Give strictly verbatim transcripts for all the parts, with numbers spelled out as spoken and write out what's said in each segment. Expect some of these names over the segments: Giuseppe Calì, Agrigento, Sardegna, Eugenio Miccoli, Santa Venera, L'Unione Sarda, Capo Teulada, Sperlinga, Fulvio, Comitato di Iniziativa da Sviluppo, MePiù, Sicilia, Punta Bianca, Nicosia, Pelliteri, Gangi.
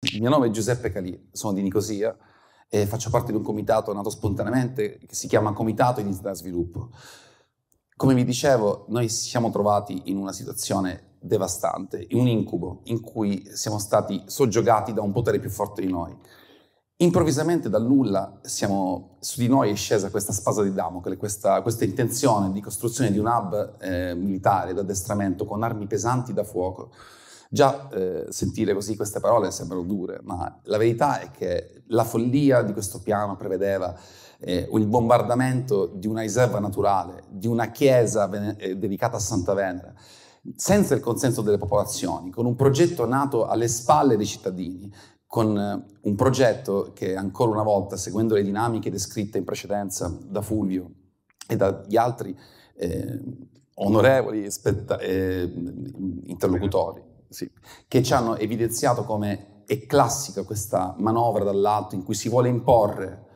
Il mio nome è Giuseppe Calì, sono di Nicosia e faccio parte di un comitato nato spontaneamente che si chiama Comitato di Iniziativa da Sviluppo. Come vi dicevo, noi siamo trovati in una situazione devastante, in un incubo in cui siamo stati soggiogati da un potere più forte di noi. Improvvisamente, dal nulla, siamo, su di noi è scesa questa spada di Damocle, questa, questa intenzione di costruzione di un hub eh, militare d'addestramento con armi pesanti da fuoco. Già eh, sentire così queste parole sembrano dure, ma la verità è che la follia di questo piano prevedeva eh, il bombardamento di una riserva naturale, di una chiesa eh, dedicata a Santa Venera, senza il consenso delle popolazioni, con un progetto nato alle spalle dei cittadini, con eh, un progetto che ancora una volta, seguendo le dinamiche descritte in precedenza da Fulvio e dagli altri eh, onorevoli eh, interlocutori, sì, che ci hanno evidenziato come è classica questa manovra dall'alto in cui si vuole imporre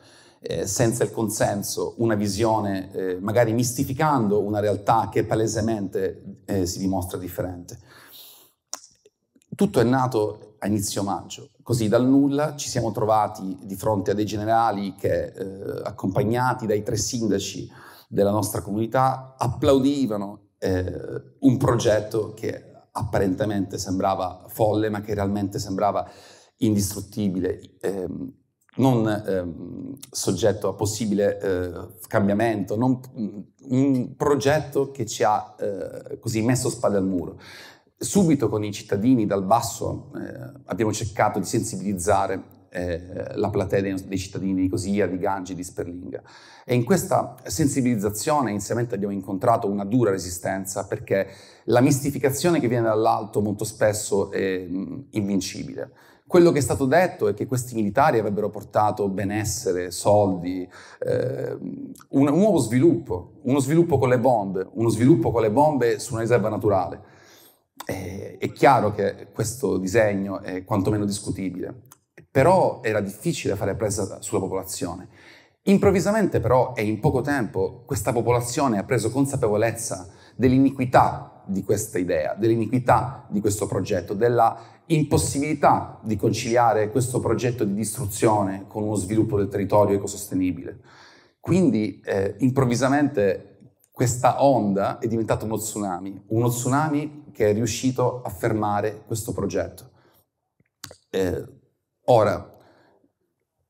eh, senza il consenso una visione, eh, magari mistificando una realtà che palesemente eh, si dimostra differente. Tutto è nato a inizio maggio, così dal nulla ci siamo trovati di fronte a dei generali che, eh, accompagnati dai tre sindaci della nostra comunità, applaudivano eh, un progetto che apparentemente sembrava folle, ma che realmente sembrava indistruttibile, ehm, non ehm, soggetto a possibile eh, cambiamento, non, un progetto che ci ha eh, così messo spalle al muro. Subito con i cittadini dal basso eh, abbiamo cercato di sensibilizzare Eh, la platea dei, dei cittadini di Nicosia, di Gangi, di Sperlinga, e in questa sensibilizzazione inizialmente abbiamo incontrato una dura resistenza, perché la mistificazione che viene dall'alto molto spesso è mh, invincibile. Quello che è stato detto è che questi militari avrebbero portato benessere, soldi, eh, un, un nuovo sviluppo, uno sviluppo con le bombe, uno sviluppo con le bombe su una riserva naturale. Eh, è chiaro che questo disegno è quantomeno discutibile, però era difficile fare presa sulla popolazione. Improvvisamente però, e in poco tempo, questa popolazione ha preso consapevolezza dell'iniquità di questa idea, dell'iniquità di questo progetto, della impossibilità di conciliare questo progetto di distruzione con uno sviluppo del territorio ecosostenibile. Quindi eh, improvvisamente questa onda è diventata uno tsunami, uno tsunami che è riuscito a fermare questo progetto. Eh, Ora,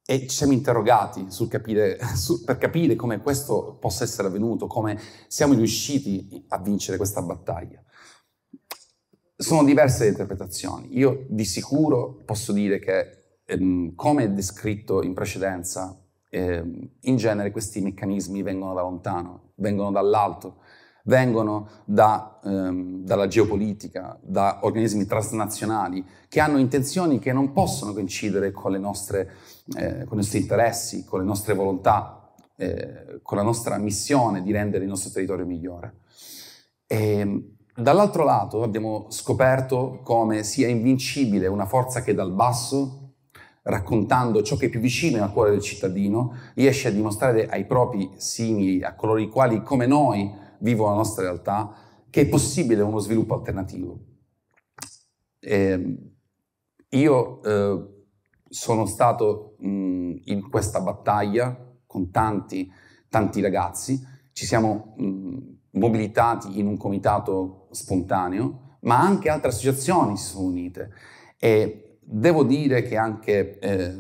e ci siamo interrogati sul capire, su, per capire come questo possa essere avvenuto, come siamo riusciti a vincere questa battaglia. Sono diverse le interpretazioni. Io di sicuro posso dire che, ehm, come descritto in precedenza, ehm, in genere questi meccanismi vengono da lontano, vengono dall'alto, vengono da, ehm, dalla geopolitica, da organismi transnazionali che hanno intenzioni che non possono coincidere con le nostre, eh, con i nostri interessi, con le nostre volontà, eh, con la nostra missione di rendere il nostro territorio migliore. Dall'altro lato abbiamo scoperto come sia invincibile una forza che dal basso, raccontando ciò che è più vicino al cuore del cittadino, riesce a dimostrare ai propri simili, a coloro i quali come noi vivo la nostra realtà, che è possibile uno sviluppo alternativo. Eh, io eh, sono stato mh, in questa battaglia con tanti, tanti ragazzi, ci siamo mh, mobilitati in un comitato spontaneo, ma anche altre associazioni si sono unite, e devo dire che anche eh,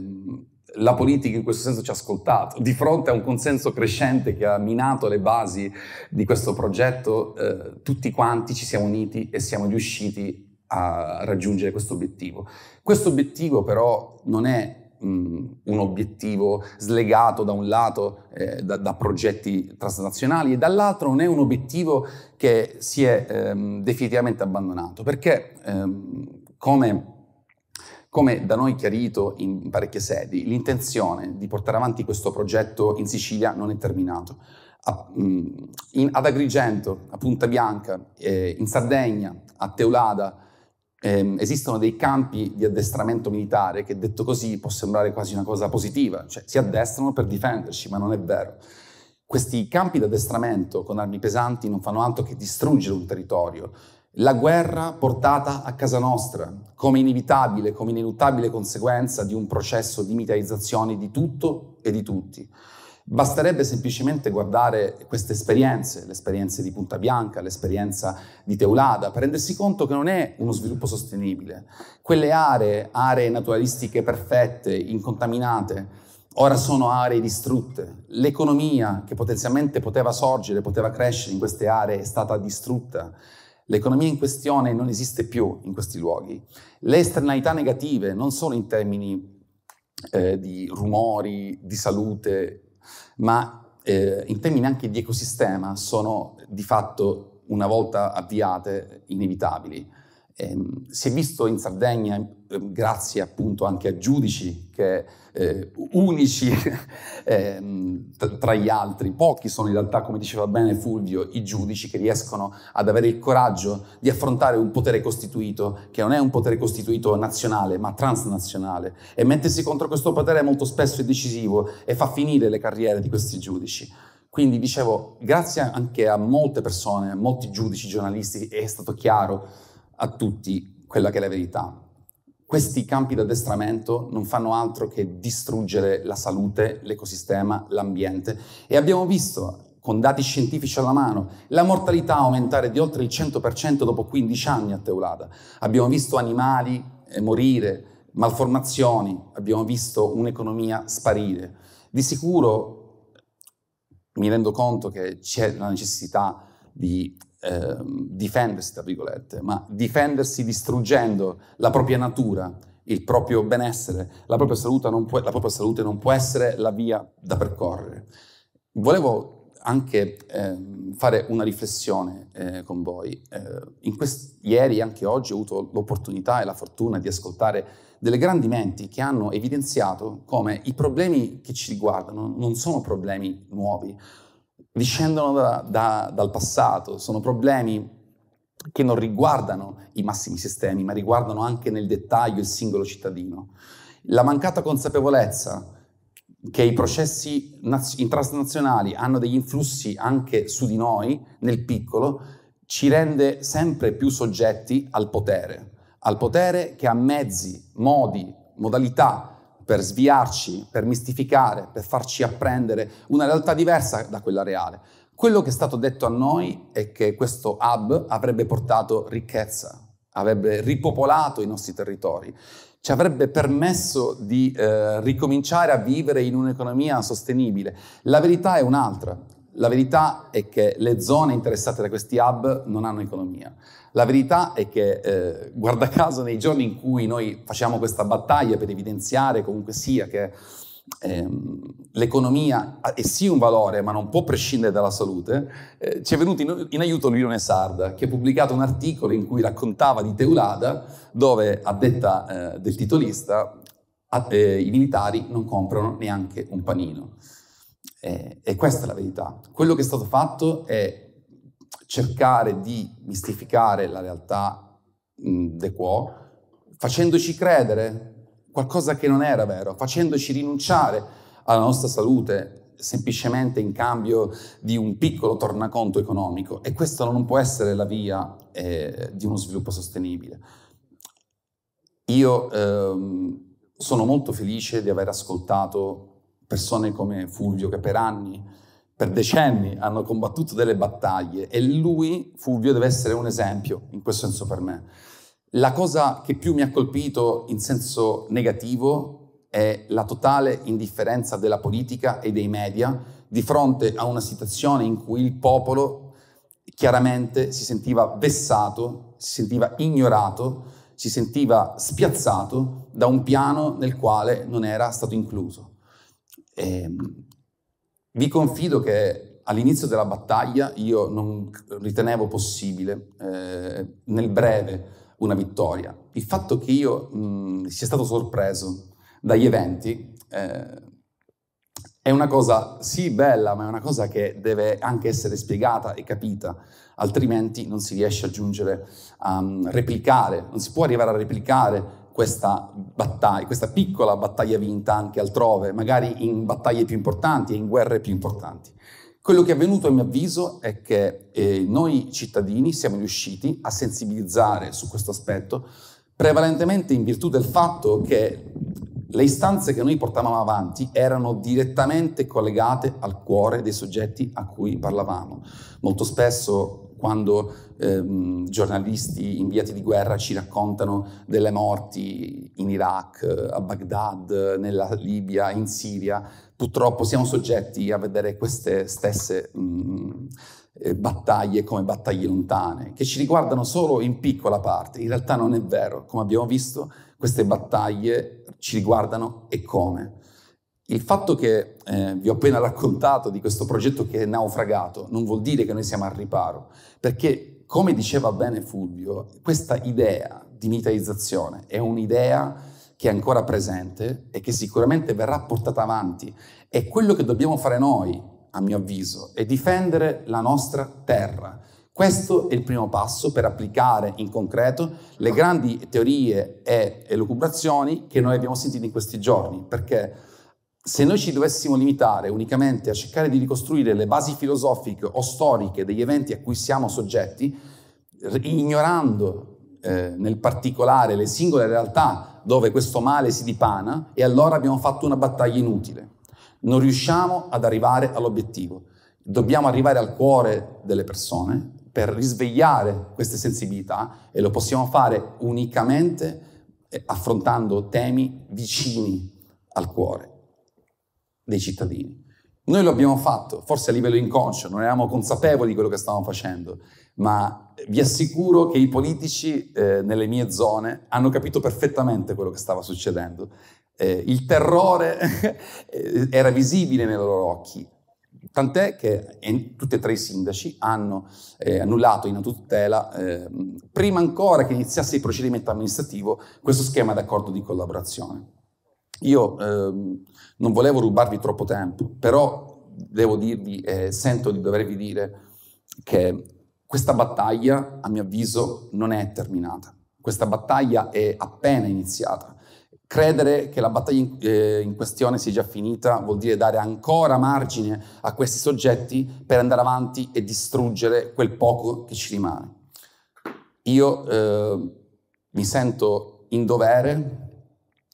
la politica in questo senso ci ha ascoltato. Di fronte a un consenso crescente che ha minato le basi di questo progetto, eh, tutti quanti ci siamo uniti e siamo riusciti a raggiungere questo obiettivo. Questo obiettivo però non è mh, un obiettivo slegato da un lato eh, da, da progetti transnazionali e dall'altro non è un obiettivo che si è ehm, definitivamente abbandonato, perché ehm, come Come da noi chiarito in parecchie sedi, l'intenzione di portare avanti questo progetto in Sicilia non è terminato. A, in, ad Agrigento, a Punta Bianca, eh, in Sardegna, a Teulada, eh, esistono dei campi di addestramento militare che, detto così, può sembrare quasi una cosa positiva, cioè si addestrano per difenderci, ma non è vero. Questi campi di addestramento con armi pesanti non fanno altro che distruggere un territorio, La guerra portata a casa nostra, come inevitabile, come ineluttabile conseguenza di un processo di militarizzazione di tutto e di tutti. Basterebbe semplicemente guardare queste esperienze, le esperienze di Punta Bianca, l'esperienza di Teulada, per rendersi conto che non è uno sviluppo sostenibile. Quelle aree, aree naturalistiche perfette, incontaminate, ora sono aree distrutte. L'economia che potenzialmente poteva sorgere, poteva crescere in queste aree è stata distrutta. L'economia in questione non esiste più in questi luoghi. Le esternalità negative, non solo in termini eh, di rumori, di salute, ma eh, in termini anche di ecosistema sono di fatto, una volta avviate, inevitabili. Eh, si è visto in Sardegna, eh, grazie appunto anche a giudici che eh, unici eh, tra gli altri, pochi sono in realtà, come diceva bene Fulvio, i giudici che riescono ad avere il coraggio di affrontare un potere costituito che non è un potere costituito nazionale ma transnazionale, e mettersi contro questo potere molto spesso è decisivo e fa finire le carriere di questi giudici. Quindi dicevo, grazie anche a molte persone, a molti giudici, giornalisti, è stato chiaro a tutti quella che è la verità. Questi campi d'addestramento non fanno altro che distruggere la salute, l'ecosistema, l'ambiente, e abbiamo visto, con dati scientifici alla mano, la mortalità aumentare di oltre il cento per cento dopo quindici anni a Teulada. Abbiamo visto animali morire, malformazioni, abbiamo visto un'economia sparire. Di sicuro mi rendo conto che c'è la necessità di Eh, difendersi, tra virgolette, ma difendersi distruggendo la propria natura, il proprio benessere, la propria salute non può, la propria salute non può essere la via da percorrere. Volevo anche eh, fare una riflessione eh, con voi. Eh, in ieri e anche oggi ho avuto l'opportunità e la fortuna di ascoltare delle grandi menti che hanno evidenziato come i problemi che ci riguardano non sono problemi nuovi, discendono da, da, dal passato, sono problemi che non riguardano i massimi sistemi, ma riguardano anche nel dettaglio il singolo cittadino. La mancata consapevolezza che i processi transnazionali hanno degli influssi anche su di noi, nel piccolo, ci rende sempre più soggetti al potere, al potere che ha mezzi, modi, modalità per sviarci, per mistificare, per farci apprendere una realtà diversa da quella reale. Quello che è stato detto a noi è che questo hub avrebbe portato ricchezza, avrebbe ripopolato i nostri territori, ci avrebbe permesso di eh, ricominciare a vivere in un'economia sostenibile. La verità è un'altra. La verità è che le zone interessate da questi hub non hanno economia. La verità è che, eh, guarda caso, nei giorni in cui noi facciamo questa battaglia per evidenziare comunque sia che ehm, l'economia è sì un valore ma non può prescindere dalla salute, eh, ci è venuto in, in aiuto l'Unione Sarda, che ha pubblicato un articolo in cui raccontava di Teulada, dove, a detta eh, del titolista, a, eh, i militari non comprano neanche un panino. Eh, e questa è la verità. Quello che è stato fatto è cercare di mistificare la realtà mh, de quo, facendoci credere qualcosa che non era vero, facendoci rinunciare alla nostra salute semplicemente in cambio di un piccolo tornaconto economico. E questa non può essere la via eh, di uno sviluppo sostenibile. Io ehm, sono molto felice di aver ascoltato persone come Fulvio, che per anni, per decenni, hanno combattuto delle battaglie, e lui, Fulvio, deve essere un esempio, in questo senso, per me. La cosa che più mi ha colpito in senso negativo è la totale indifferenza della politica e dei media di fronte a una situazione in cui il popolo chiaramente si sentiva vessato, si sentiva ignorato, si sentiva spiazzato da un piano nel quale non era stato incluso. Eh, vi confido che all'inizio della battaglia io non ritenevo possibile eh, nel breve una vittoria. Il fatto che io mh, sia stato sorpreso dagli eventi eh, è una cosa sì bella, ma è una cosa che deve anche essere spiegata e capita, altrimenti non si riesce a giungere a um, replicare, non si può arrivare a replicare Questa, battaglia, questa piccola battaglia vinta anche altrove, magari in battaglie più importanti e in guerre più importanti. Quello che è avvenuto, a mio avviso, è che eh, noi cittadini siamo riusciti a sensibilizzare su questo aspetto, prevalentemente in virtù del fatto che le istanze che noi portavamo avanti erano direttamente collegate al cuore dei soggetti a cui parlavamo. Molto spesso, quando ehm, giornalisti inviati di guerra ci raccontano delle morti in Iraq, a Baghdad, nella Libia, in Siria, purtroppo siamo soggetti a vedere queste stesse mh, eh, battaglie come battaglie lontane, che ci riguardano solo in piccola parte. In realtà non è vero, come abbiamo visto, queste battaglie ci riguardano e come. Il fatto che eh, vi ho appena raccontato di questo progetto che è naufragato non vuol dire che noi siamo al riparo, perché, come diceva bene Fulvio, questa idea di militarizzazione è un'idea che è ancora presente e che sicuramente verrà portata avanti. E quello che dobbiamo fare noi, a mio avviso, è difendere la nostra terra. Questo è il primo passo per applicare in concreto le grandi teorie e elucubrazioni che noi abbiamo sentito in questi giorni, perché se noi ci dovessimo limitare unicamente a cercare di ricostruire le basi filosofiche o storiche degli eventi a cui siamo soggetti, ignorando eh, nel particolare le singole realtà dove questo male si dipana, e allora abbiamo fatto una battaglia inutile. Non riusciamo ad arrivare all'obiettivo. Dobbiamo arrivare al cuore delle persone per risvegliare queste sensibilità, e lo possiamo fare unicamente affrontando temi vicini al cuore dei cittadini. Noi lo abbiamo fatto, forse a livello inconscio, non eravamo consapevoli di quello che stavamo facendo, ma vi assicuro che i politici eh, nelle mie zone hanno capito perfettamente quello che stava succedendo. Eh, il terrore era visibile nei loro occhi, tant'è che in, tutti e tre i sindaci hanno eh, annullato in autotutela, eh, prima ancora che iniziasse il procedimento amministrativo, questo schema d'accordo di collaborazione. Io ehm, non volevo rubarvi troppo tempo, però devo dirvi, eh, sento di dovervi dire che questa battaglia, a mio avviso, non è terminata. Questa battaglia è appena iniziata. Credere che la battaglia in, eh, in questione sia già finita vuol dire dare ancora margine a questi soggetti per andare avanti e distruggere quel poco che ci rimane. Io eh, mi sento in dovere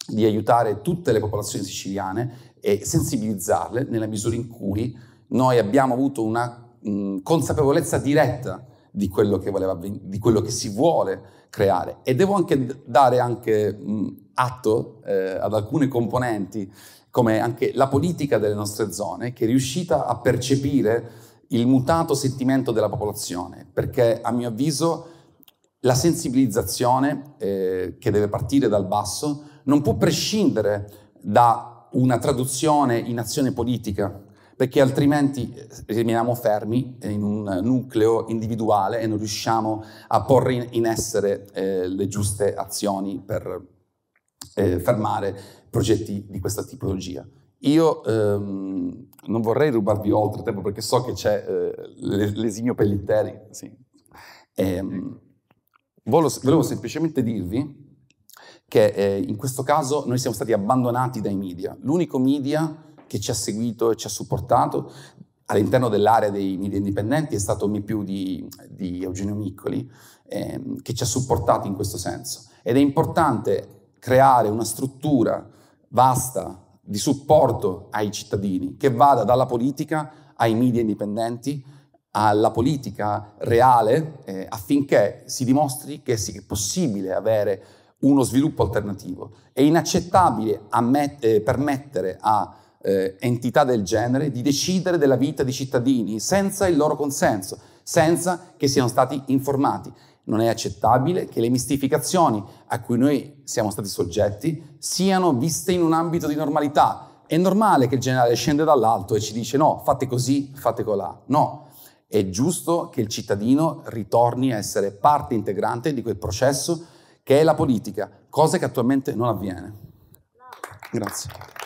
di aiutare tutte le popolazioni siciliane e sensibilizzarle nella misura in cui noi abbiamo avuto una mh, consapevolezza diretta di quello che voleva, di quello che si vuole creare. E devo anche dare anche, mh, atto eh, ad alcune componenti, come anche la politica delle nostre zone, che è riuscita a percepire il mutato sentimento della popolazione, perché a mio avviso la sensibilizzazione eh, che deve partire dal basso non può prescindere da una traduzione in azione politica, perché altrimenti rimaniamo fermi in un nucleo individuale e non riusciamo a porre in essere eh, le giuste azioni per eh, fermare progetti di questa tipologia. Io ehm, non vorrei rubarvi oltre tempo, perché so che c'è eh, l'esimio Pelliteri. Sì. Ehm, volevo semplicemente dirvi che eh, in questo caso noi siamo stati abbandonati dai media. L'unico media che ci ha seguito e ci ha supportato all'interno dell'area dei media indipendenti è stato MePiù di, di Eugenio Miccoli, eh, che ci ha supportato in questo senso. Ed è importante creare una struttura vasta di supporto ai cittadini, che vada dalla politica ai media indipendenti, alla politica reale, eh, affinché si dimostri che è possibile avere uno sviluppo alternativo. È inaccettabile eh, permettere a eh, entità del genere di decidere della vita di cittadini senza il loro consenso, senza che siano stati informati. Non è accettabile che le mistificazioni a cui noi siamo stati soggetti siano viste in un ambito di normalità. È normale che il generale scenda dall'alto e ci dice no, fate così, fate colà. No. È giusto che il cittadino ritorni a essere parte integrante di quel processo che è la politica, cosa che attualmente non avviene. Grazie.